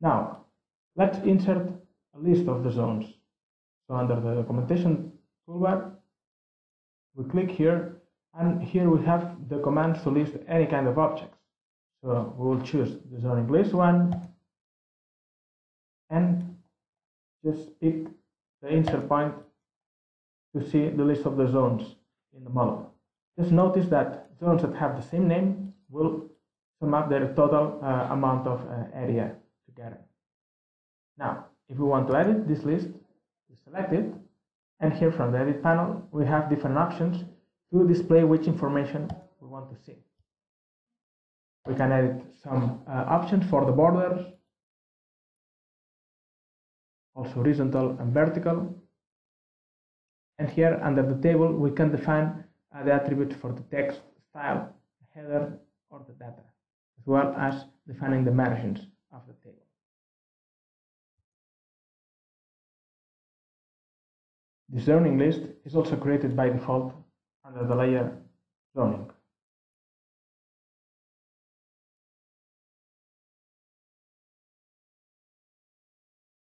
Now, let's insert a list of the zones. So under the documentation toolbar, we click here, and here we have the commands to list any kind of objects. So we will choose the zoning list one, and just pick the insert point to see the list of the zones in the model. Just notice that zones that have the same name will sum up their total amount of area together. Now, if we want to edit this list, we select it, and here from the edit panel we have different options to display which information we want to see. We can edit some options for the borders, also horizontal and vertical, and here under the table we can define the attributes for the text, style, header, or the data, as well as defining the margins of the table. The zoning list is also created by default under the layer zoning.